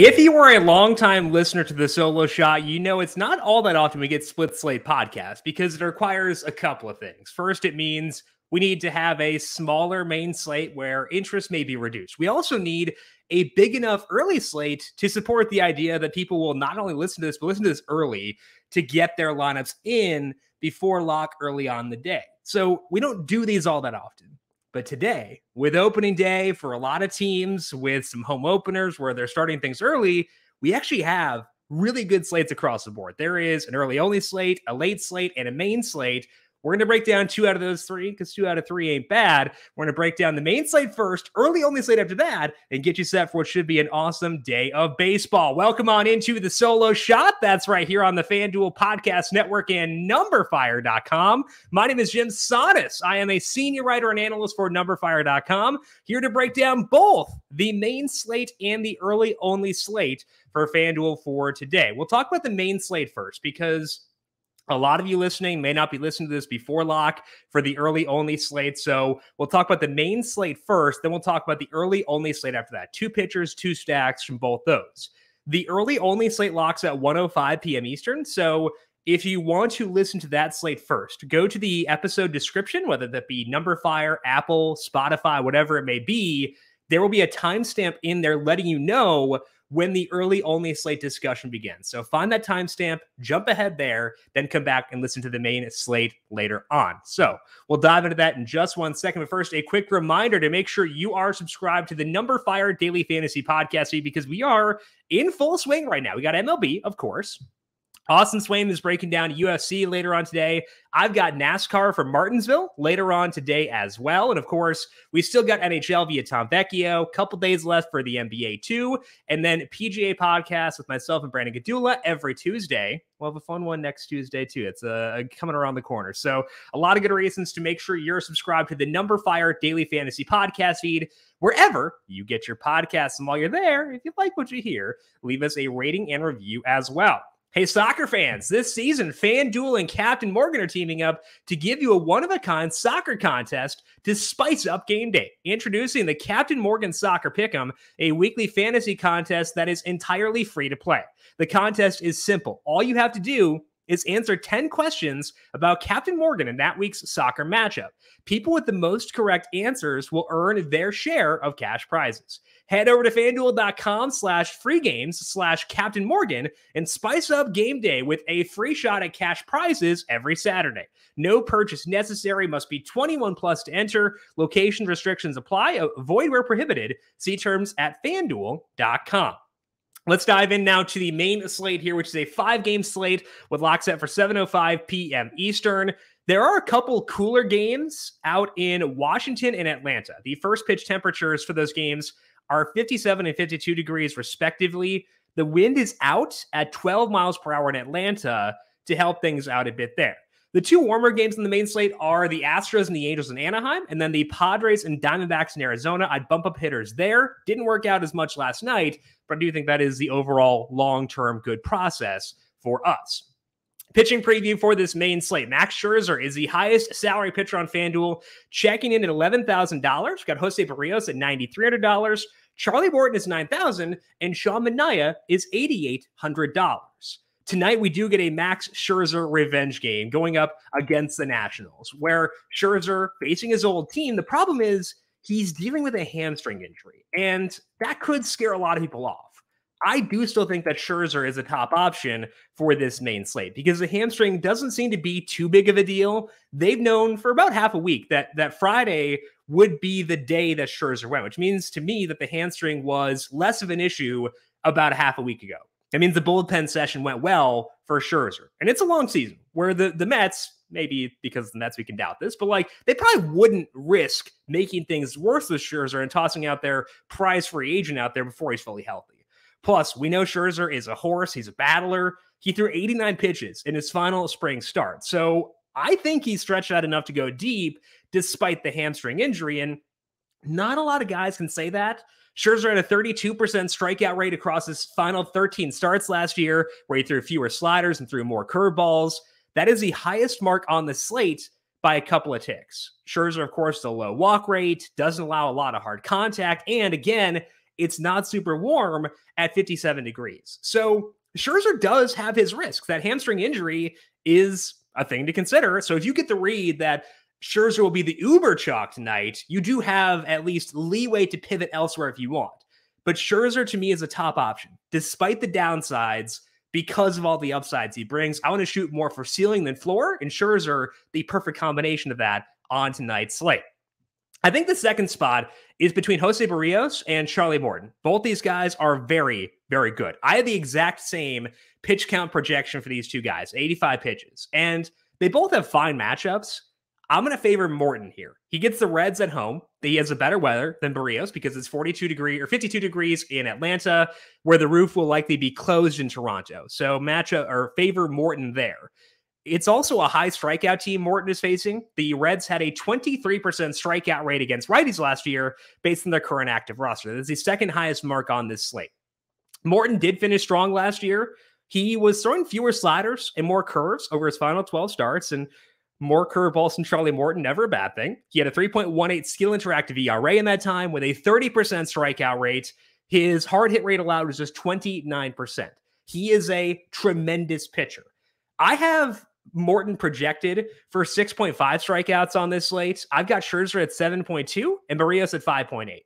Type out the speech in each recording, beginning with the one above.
If you were a longtime listener to the Solo Shot, you know it's not all that often we get split slate podcasts because it requires a couple of things. First, it means we need to have a smaller main slate where interest may be reduced. We also need a big enough early slate to support the idea that people will not only listen to this, but listen to this early to get their lineups in before lock early on the day. So we don't do these all that often. But today, with opening day for a lot of teams, with some home openers where they're starting things early, we actually have really good slates across the board. There is an early-only slate, a late slate, and a main slate. We're going to break down two out of those three because two out of three ain't bad. We're going to break down the main slate first, early-only slate after that, and get you set for what should be an awesome day of baseball. Welcome on into the Solo Shot. That's right here on the FanDuel Podcast Network and NumberFire.com. My name is Jim Sonis. I am a senior writer and analyst for NumberFire.com, here to break down both the main slate and the early-only slate for FanDuel for today. We'll talk about the main slate first because a lot of you listening may not be listening to this before lock for the early-only slate, so we'll talk about the main slate first, then we'll talk about the early-only slate after that. Two pitchers, two stacks from both those. The early-only slate locks at 1:05 p.m. Eastern, so if you want to listen to that slate first, go to the episode description, whether that be NumberFire, Apple, Spotify, whatever it may be. There will be a timestamp in there letting you know when the early-only slate discussion begins. So find that timestamp, jump ahead there, then come back and listen to the main slate later on. So we'll dive into that in just one second. But first, a quick reminder to make sure you are subscribed to the NumberFire Daily Fantasy Podcast feed because we are in full swing right now. We got MLB, of course. Austin Swaim is breaking down UFC later on today. I've got NASCAR from Martinsville later on today as well. And of course, we still got NHL via Tom Vecchio, a couple days left for the NBA too. And then PGA podcast with myself and Brandon Gadula every Tuesday. We'll have a fun one next Tuesday too. It's coming around the corner. So a lot of good reasons to make sure you're subscribed to the NumberFire Daily Fantasy Podcast feed wherever you get your podcasts. And while you're there, if you like what you hear, leave us a rating and review as well. Hey, soccer fans, this season, FanDuel and Captain Morgan are teaming up to give you a one-of-a-kind soccer contest to spice up game day. Introducing the Captain Morgan Soccer Pick'em, a weekly fantasy contest that is entirely free to play. The contest is simple. All you have to do is answer 10 questions about Captain Morgan in that week's soccer matchup. People with the most correct answers will earn their share of cash prizes. Head over to FanDuel.com/freegames/Captain Morgan and spice up game day with a free shot at cash prizes every Saturday. No purchase necessary. Must be 21 plus to enter. Location restrictions apply. Void where prohibited. See terms at FanDuel.com. Let's dive in now to the main slate here, which is a five-game slate with lock set for 7:05 p.m. Eastern. There are a couple cooler games out in Washington and Atlanta. The first pitch temperatures for those games are 57 and 52 degrees, respectively. The wind is out at 12 miles per hour in Atlanta to help things out a bit there. The two warmer games in the main slate are the Astros and the Angels in Anaheim, and then the Padres and Diamondbacks in Arizona. I'd bump up hitters there. Didn't work out as much last night, but I do think that is the overall long-term good process for us. Pitching preview for this main slate. Max Scherzer is the highest salary pitcher on FanDuel, checking in at $11,000. Got José Berríos at $9,300. Charlie Morton is $9,000, and Sean Manaea is $8,800. Tonight, we do get a Max Scherzer revenge game going up against the Nationals, where Scherzer facing his old team. The problem is he's dealing with a hamstring injury, and that could scare a lot of people off. I do still think that Scherzer is a top option for this main slate because the hamstring doesn't seem to be too big of a deal. They've known for about half a week that Friday would be the day that Scherzer went, which means to me that the hamstring was less of an issue about half a week ago. That means the bullpen session went well for Scherzer. And it's a long season where the Mets, maybe because the Mets, we can doubt this, but like they probably wouldn't risk making things worse with Scherzer and tossing out their prize free agent out there before he's fully healthy. Plus, we know Scherzer is a horse. He's a battler. He threw 89 pitches in his final spring start. So I think he's stretched out enough to go deep despite the hamstring injury. And not a lot of guys can say that. Scherzer had a 32% strikeout rate across his final 13 starts last year, where he threw fewer sliders and threw more curveballs. That is the highest mark on the slate by a couple of ticks. Scherzer, of course, the low walk rate, doesn't allow a lot of hard contact, and again, it's not super warm at 57 degrees. So Scherzer does have his risks. That hamstring injury is a thing to consider. So if you get the read that Scherzer will be the uber chalk tonight, you do have at least leeway to pivot elsewhere if you want. But Scherzer, to me, is a top option, despite the downsides, because of all the upsides he brings. I want to shoot more for ceiling than floor, and Scherzer, the perfect combination of that on tonight's slate. I think the second spot is between José Berríos and Charlie Morton. Both these guys are very, very good. I have the exact same pitch count projection for these two guys, 85 pitches, and they both have fine matchups. I'm going to favor Morton here. He gets the Reds at home. He has a better weather than Berríos because it's 52 degrees in Atlanta, where the roof will likely be closed in Toronto. So matchup or favor Morton there. It's also a high strikeout team Morton is facing. The Reds had a 23% strikeout rate against righties last year based on their current active roster. That's the second highest mark on this slate. Morton did finish strong last year. He was throwing fewer sliders and more curves over his final 12 starts, and more curveballs than Charlie Morton, never a bad thing. He had a 3.18 skill interactive ERA in that time with a 30% strikeout rate. His hard hit rate allowed was just 29%. He is a tremendous pitcher. I have Morton projected for 6.5 strikeouts on this slate. I've got Scherzer at 7.2 and Berríos at 5.8.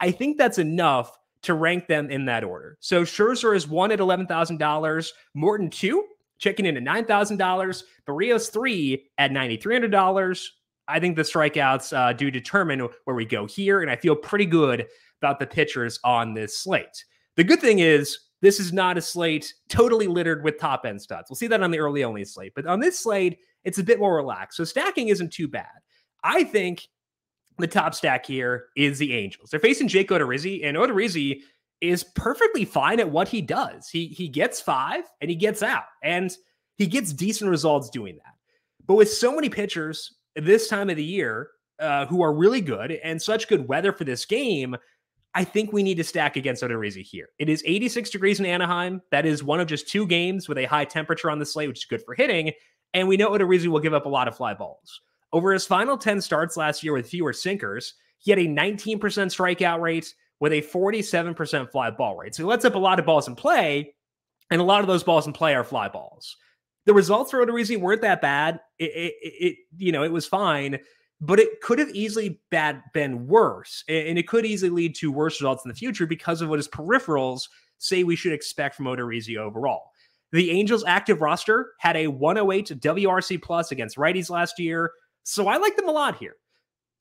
I think that's enough to rank them in that order. So Scherzer is one at $11,000, Morton two, checking in at $9,000, Berríos 3 at $9,300. I think the strikeouts do determine where we go here, and I feel pretty good about the pitchers on this slate. The good thing is this is not a slate totally littered with top-end studs. We'll see that on the early-only slate, but on this slate, it's a bit more relaxed, so stacking isn't too bad. I think the top stack here is the Angels. They're facing Jake Odorizzi, and Odorizzi is perfectly fine at what he does. He gets five and he gets out, and he gets decent results doing that. But with so many pitchers this time of the year who are really good and such good weather for this game, I think we need to stack against Odorizzi here. It is 86 degrees in Anaheim. That is one of just two games with a high temperature on the slate, which is good for hitting. And we know Odorizzi will give up a lot of fly balls. Over his final 10 starts last year with fewer sinkers, he had a 19% strikeout rate with a 47% fly ball rate. So he lets up a lot of balls in play, and a lot of those balls in play are fly balls. The results for Odorizzi weren't that bad. It was fine, but it could have easily been worse, and it could easily lead to worse results in the future because of what his peripherals say we should expect from Odorizzi overall. The Angels' active roster had a 108 WRC plus against righties last year, so I like them a lot here.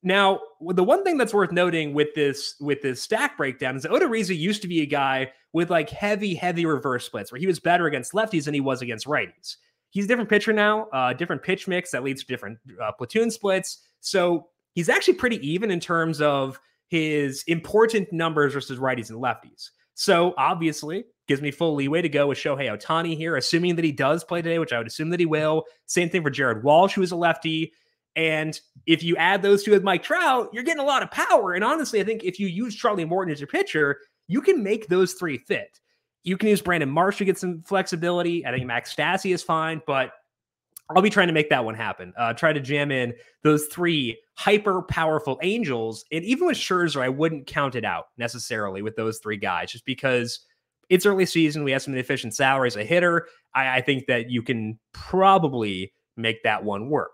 Now, the one thing that's worth noting with this stack breakdown is that Odorizzi used to be a guy with like heavy reverse splits where he was better against lefties than he was against righties. He's a different pitcher now, different pitch mix that leads to different platoon splits. So he's actually pretty even in terms of his important numbers versus righties and lefties. So obviously, gives me full leeway to go with Shohei Ohtani here, assuming that he does play today, which I would assume that he will. Same thing for Jared Walsh, who is a lefty. And if you add those two with Mike Trout, you're getting a lot of power. And honestly, I think if you use Charlie Morton as your pitcher, you can make those three fit. You can use Brandon Marsh to get some flexibility. I think Max Stassi is fine, but I'll be trying to make that one happen. Try to jam in those three hyper-powerful Angels. And even with Scherzer, I wouldn't count it out necessarily with those three guys, just because it's early season. We have some inefficient salaries. A hitter, I think that you can probably make that one work.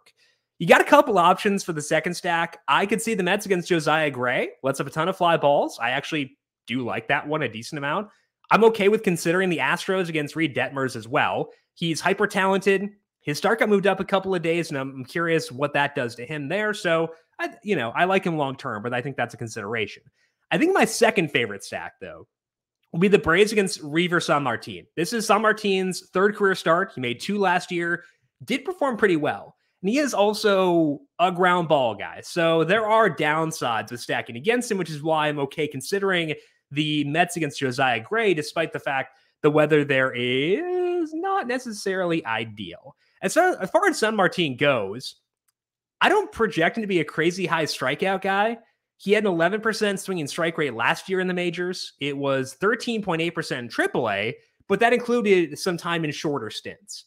You got a couple options for the second stack. I could see the Mets against Josiah Gray. Lets up a ton of fly balls. I actually do like that one a decent amount. I'm okay with considering the Astros against Reed Detmers as well. He's hyper-talented. His start got moved up a couple of days, and I'm curious what that does to him there. So, I like him long-term, but I think that's a consideration. I think my second favorite stack, though, will be the Braves against Reiver Sanmartin. This is Sanmartin's third career start. He made two last year. Did perform pretty well. And he is also a ground ball guy. So there are downsides with stacking against him, which is why I'm okay considering the Mets against Josiah Gray, despite the fact the weather there is not necessarily ideal. As far as Sanmartin goes, I don't project him to be a crazy high strikeout guy. He had an 11% swinging strike rate last year in the majors. It was 13.8% in AAA, but that included some time in shorter stints.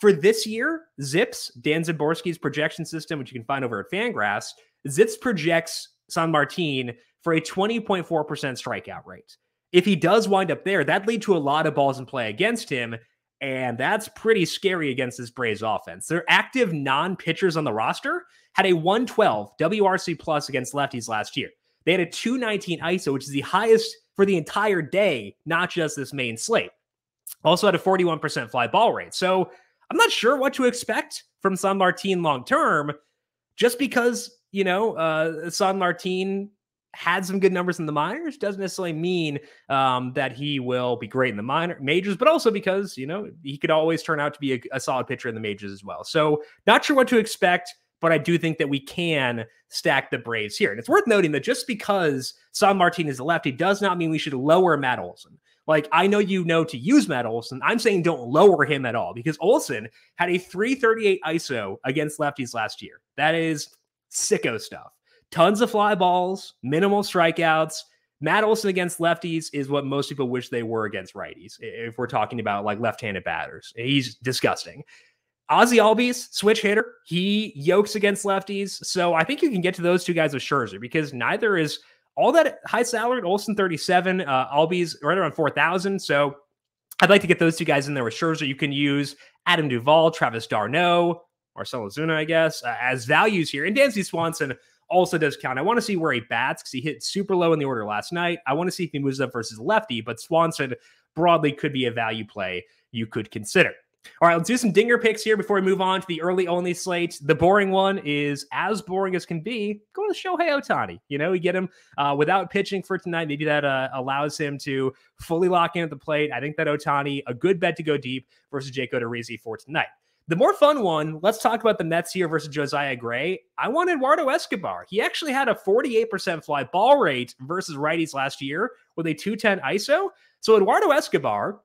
For this year, Zips, Dan Zimborski's projection system, which you can find over at Fangraphs, Zips projects Sanmartin for a 20.4% strikeout rate. if he does wind up there, that'd lead to a lot of balls in play against him, and that's pretty scary against this Braves offense. Their active non-pitchers on the roster had a 112 WRC plus against lefties last year. They had a 219 ISO, which is the highest for the entire day, not just this main slate. Also had a 41% fly ball rate. So I'm not sure what to expect from Sanmartin long-term, just because, you know, Sanmartin had some good numbers in the minors doesn't necessarily mean that he will be great in the majors, but also because, you know, he could always turn out to be a solid pitcher in the majors as well. So not sure what to expect, but I do think that we can stack the Braves here. And it's worth noting that just because Sanmartin is a lefty does not mean we should lower Matt Olson. Like, I know you know to use Matt Olson. I'm saying don't lower him at all, because Olson had a 338 ISO against lefties last year. That is sicko stuff. Tons of fly balls, minimal strikeouts. Matt Olson against lefties is what most people wish they were against righties, if we're talking about like left-handed batters. He's disgusting. Ozzie Albies, switch hitter. He yokes against lefties. So I think you can get to those two guys with Scherzer, because neither is all that high salary. Olson 37, Albies right around 4,000. So I'd like to get those two guys in there with Scherzer. You can use Adam Duvall, Travis d'Arnaud, Marcell Ozuna, I guess, as values here. And Dansby Swanson also does count. I want to see where he bats, because he hit super low in the order last night. I want to see if he moves up versus lefty, but Swanson broadly could be a value play you could consider. All right, let's do some dinger picks here before we move on to the early only slate. The boring one is as boring as can be. Go to Shohei Ohtani. You know, you get him without pitching for tonight. Maybe that allows him to fully lock in at the plate. I think that Ohtani, a good bet to go deep versus Jake Odorizzi for tonight. The more fun one, let's talk about the Mets here versus Josiah Gray. I want Eduardo Escobar. He actually had a 48% fly ball rate versus righties last year with a 210 ISO. So Eduardo Escobar,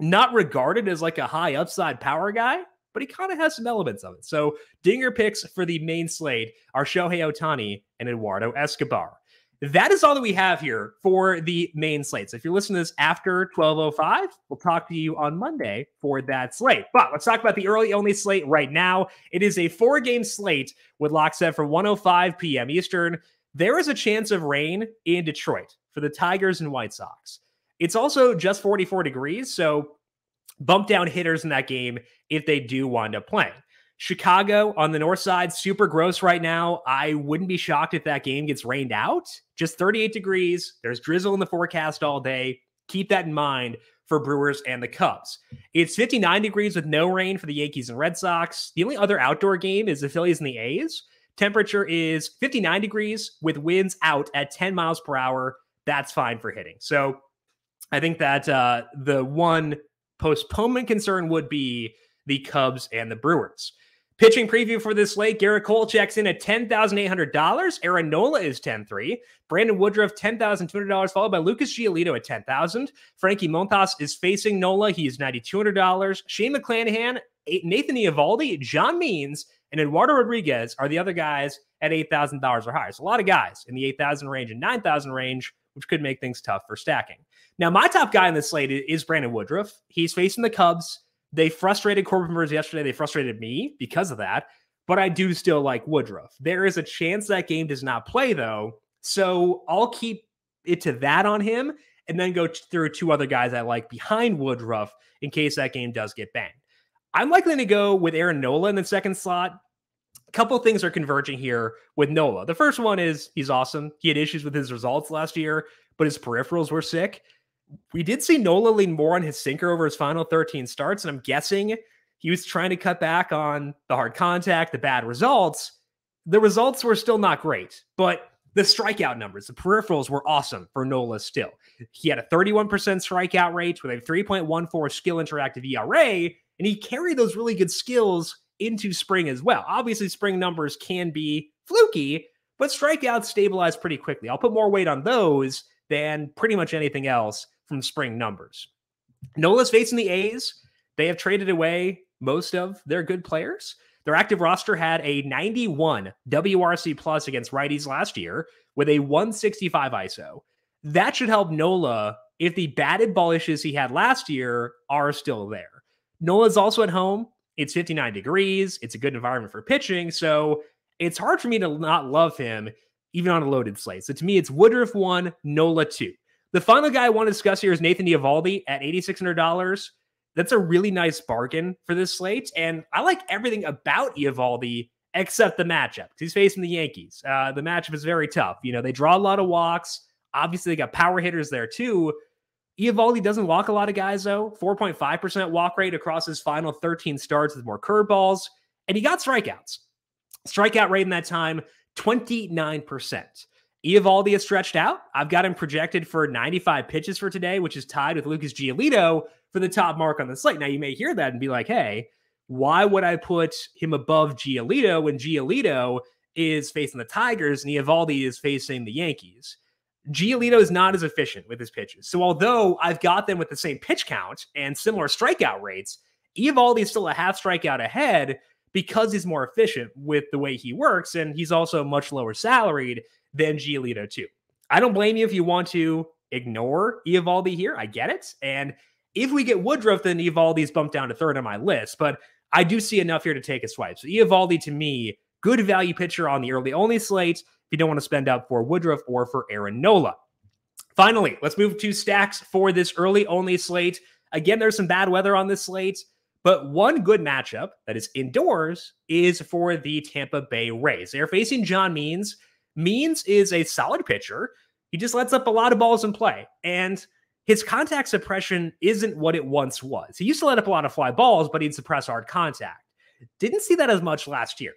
not regarded as like a high upside power guy, but he kind of has some elements of it. So dinger picks for the main slate are Shohei Ohtani and Eduardo Escobar. That is all that we have here for the main slate. So if you're listening to this after 12:05, we'll talk to you on Monday for that slate. But let's talk about the early only slate right now. It is a 4-game slate with locks set for 1:05 p.m. Eastern. There is a chance of rain in Detroit for the Tigers and White Sox. It's also just 44 degrees, so bump down hitters in that game if they do wind up playing. Chicago on the north side, super gross right now. I wouldn't be shocked if that game gets rained out. Just 38 degrees. There's drizzle in the forecast all day. Keep that in mind for Brewers and the Cubs. It's 59 degrees with no rain for the Yankees and Red Sox. The only other outdoor game is the Phillies and the A's. Temperature is 59 degrees with winds out at 10 miles per hour. That's fine for hitting. So I think that the one postponement concern would be the Cubs and the Brewers. Pitching preview for this slate, Garrett Cole checks in at $10,800. Aaron Nola is $10,300. Brandon Woodruff, $10,200, followed by Lucas Giolito at $10,000. Frankie Montas is facing Nola. He is $9,200. Shane McClanahan, Nathan Eovaldi, John Means, and Eduardo Rodriguez are the other guys at $8,000 or higher. So a lot of guys in the $8,000 range and $9,000 range, which could make things tough for stacking. Now, my top guy in this slate is Brandon Woodruff. He's facing the Cubs. They frustrated Corbin Burns yesterday. They frustrated me because of that, but I do still like Woodruff. There is a chance that game does not play, though, so I'll keep it to that on him and then go through two other guys I like behind Woodruff in case that game does get banged. I'm likely to go with Aaron Nola in the second slot. A couple of things are converging here with Nola. The first one is he's awesome. He had issues with his results last year, but his peripherals were sick. We did see Nola lean more on his sinker over his final 13 starts, and I'm guessing he was trying to cut back on the hard contact, the bad results. The results were still not great, but the strikeout numbers, the peripherals were awesome for Nola still. He had a 31% strikeout rate with a 3.14 skill interactive ERA, and he carried those really good skills into spring as well. Obviously, spring numbers can be fluky, but strikeouts stabilize pretty quickly. I'll put more weight on those than pretty much anything else from spring numbers. Nola's facing the A's. They have traded away most of their good players. Their active roster had a 91 WRC plus against righties last year with a 165 ISO. That should help Nola if the batted ball issues he had last year are still there. Nola's also at home. It's 59 degrees. It's a good environment for pitching. So it's hard for me to not love him even on a loaded slate. So to me, it's Woodruff 1, Nola 2. The final guy I want to discuss here is Nathan Eovaldi at $8,600. That's a really nice bargain for this slate. And I like everything about Eovaldi except the matchup. He's facing the Yankees. The matchup is very tough. You know, they draw a lot of walks. Obviously, they got power hitters there too. Eovaldi doesn't walk a lot of guys, though. 4.5% walk rate across his final 13 starts with more curveballs. And he got strikeouts. Strikeout rate in that time, 29%. Eovaldi is stretched out. I've got him projected for 95 pitches for today, which is tied with Lucas Giolito for the top mark on the slate. Now, you may hear that and be like, hey, why would I put him above Giolito when Giolito is facing the Tigers and Eovaldi is facing the Yankees? Giolito is not as efficient with his pitches. So although I've got them with the same pitch count and similar strikeout rates, Eovaldi is still a half strikeout ahead because he's more efficient with the way he works, and he's also much lower salaried than Giolito too. I don't blame you if you want to ignore Eovaldi here. I get it. And if we get Woodruff, then Eovaldi's bumped down to third on my list, but I do see enough here to take a swipe. So Eovaldi, to me, good value pitcher on the early only slate if you don't want to spend up for Woodruff or for Aaron Nola. Finally, let's move to stacks for this early only slate. Again, there's some bad weather on this slate, but one good matchup that is indoors is for the Tampa Bay Rays. They're facing John Means. Means is a solid pitcher. He just lets up a lot of balls in play, and his contact suppression isn't what it once was. He used to let up a lot of fly balls, but he'd suppress hard contact. Didn't see that as much last year.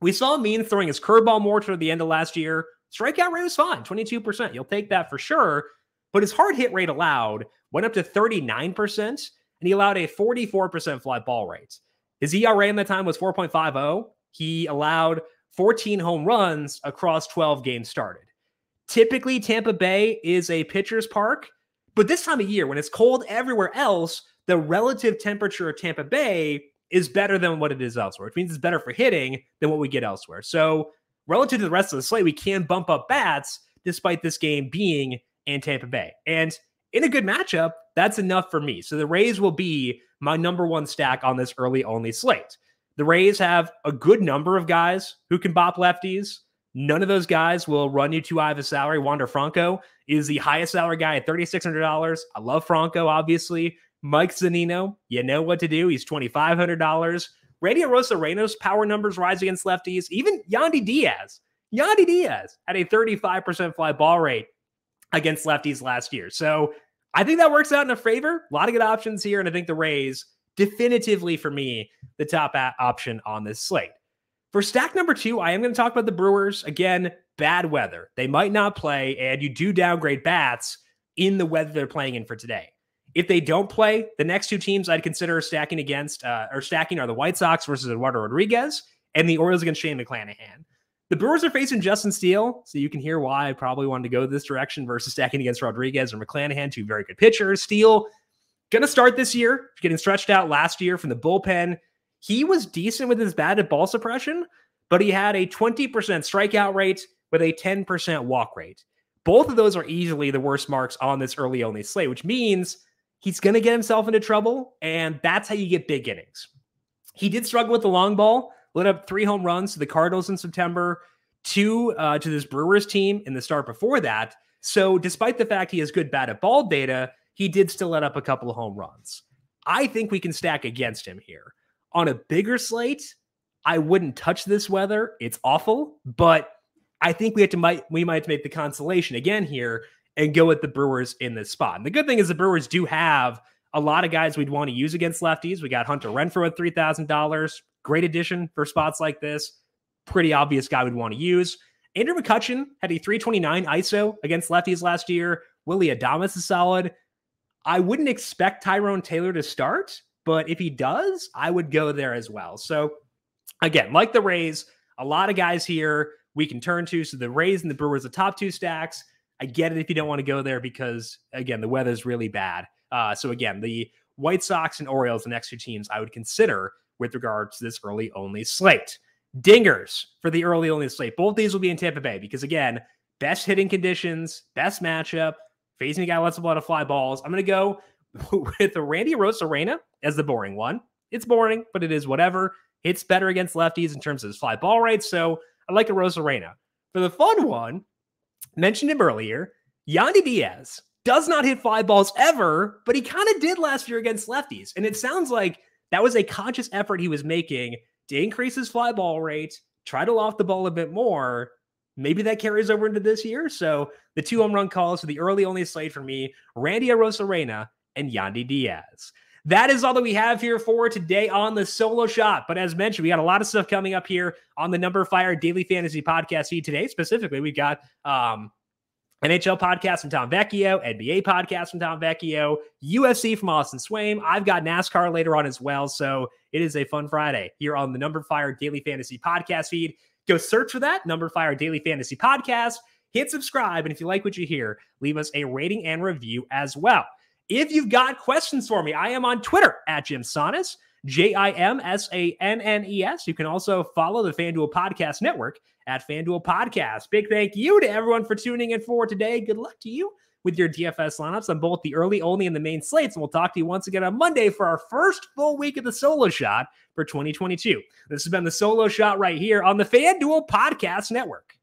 We saw Means throwing his curveball more toward the end of last year. Strikeout rate was fine, 22%. You'll take that for sure. But his hard hit rate allowed went up to 39%, and he allowed a 44% fly ball rate. His ERA in that time was 4.50. He allowed 14 home runs across 12 games started. Typically, Tampa Bay is a pitcher's park, but this time of year, when it's cold everywhere else, the relative temperature of Tampa Bay is better than what it is elsewhere, which means it's better for hitting than what we get elsewhere. So relative to the rest of the slate, we can bump up bats despite this game being in Tampa Bay. And in a good matchup, that's enough for me. So the Rays will be my number one stack on this early only slate. The Rays have a good number of guys who can bop lefties. None of those guys will run you too high of a salary. Wander Franco is the highest salary guy at $3,600. I love Franco, obviously. Mike Zunino, you know what to do. He's $2,500. Randy Arozarena's power numbers rise against lefties. Even Yandy Diaz. Yandy Diaz had a 35% fly ball rate against lefties last year. So I think that works out in a favor. A lot of good options here, and I think the Rays definitively, for me, the top option on this slate. For stack number two, I am going to talk about the Brewers. Again, bad weather. They might not play, and you do downgrade bats in the weather they're playing in for today. If they don't play, the next two teams I'd consider stacking against are the White Sox versus Eduardo Rodriguez and the Orioles against Shane McClanahan. The Brewers are facing Justin Steele, so you can hear why I probably wanted to go this direction versus stacking against Rodriguez or McClanahan, two very good pitchers. Steele, going to start this year, getting stretched out last year from the bullpen. He was decent with his batted ball suppression, but he had a 20% strikeout rate with a 10% walk rate. Both of those are easily the worst marks on this early only slate, which means he's going to get himself into trouble, and that's how you get big innings. He did struggle with the long ball, lit up 3 home runs to the Cardinals in September, 2 to this Brewers team in the start before that. So despite the fact he has good batted ball data, he did still let up a couple of home runs. I think we can stack against him here. On a bigger slate, I wouldn't touch this weather. It's awful, but I think we might make the consolation again here and go with the Brewers in this spot. And the good thing is the Brewers do have a lot of guys we'd want to use against lefties. We got Hunter Renfroe at $3,000. Great addition for spots like this. Pretty obvious guy we'd want to use. Andrew McCutchen had a 329 ISO against lefties last year. Willy Adames is solid. I wouldn't expect Tyrone Taylor to start, but if he does, I would go there as well. So again, like the Rays, a lot of guys here we can turn to. So the Rays and the Brewers, the top two stacks. I get it if you don't want to go there because, again, the weather's really bad. So again, the White Sox and Orioles, the next two teams I would consider with regard to this early only slate. Dingers for the early only slate. Both these will be in Tampa Bay because, again, best hitting conditions, best matchup, facing a guy who lets up a lot of fly balls. I'm going to go with Randy Arozarena as the boring one. It's boring, but it is whatever. Hits better against lefties in terms of his fly ball rate, so I like Arozarena. For the fun one, mentioned him earlier, Yandy Diaz does not hit fly balls ever, but he kind of did last year against lefties. And it sounds like that was a conscious effort he was making to increase his fly ball rate, try to loft the ball a bit more. Maybe that carries over into this year. So the two home run calls for the early only slate for me, Randy Arozarena and Yandy Diaz. That is all that we have here for today on the Solo Shot. But as mentioned, we got a lot of stuff coming up here on the NumberFire Daily Fantasy Podcast feed today. Specifically, we got NHL podcast from Tom Vecchio, NBA podcast from Tom Vecchio, UFC from Austin Swaim. I've got NASCAR later on as well. So it is a fun Friday here on the NumberFire Daily Fantasy Podcast feed. Go search for that, NumberFire Daily Fantasy Podcast. Hit subscribe. And if you like what you hear, leave us a rating and review as well. If you've got questions for me, I am on Twitter at Jim Sonnes, JimSannes. You can also follow the FanDuel Podcast Network at FanDuel Podcast. Big thank you to everyone for tuning in for today. Good luck to you with your DFS lineups on both the early only and the main slates. And we'll talk to you once again on Monday for our first full week of the Solo Shot for 2022. This has been the Solo Shot right here on the FanDuel Podcast Network.